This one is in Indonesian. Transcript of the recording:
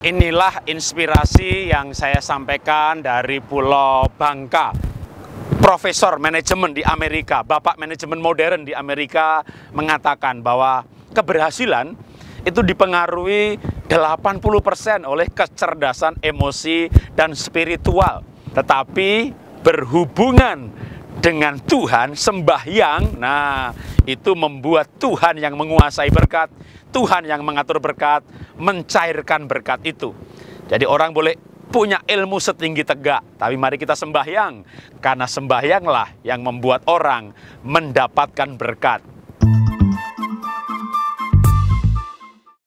Inilah inspirasi yang saya sampaikan dari Pulau Bangka. Profesor manajemen di Amerika, bapak manajemen modern di Amerika mengatakan bahwa keberhasilan itu dipengaruhi 80% oleh kecerdasan emosi dan spiritual. Tetapi berhubungan dengan Tuhan, sembahyang, nah itu membuat Tuhan yang menguasai berkat, Tuhan yang mengatur berkat, mencairkan berkat itu. Jadi orang boleh punya ilmu setinggi Tegak, tapi mari kita sembahyang, karena sembahyanglah yang membuat orang mendapatkan berkat.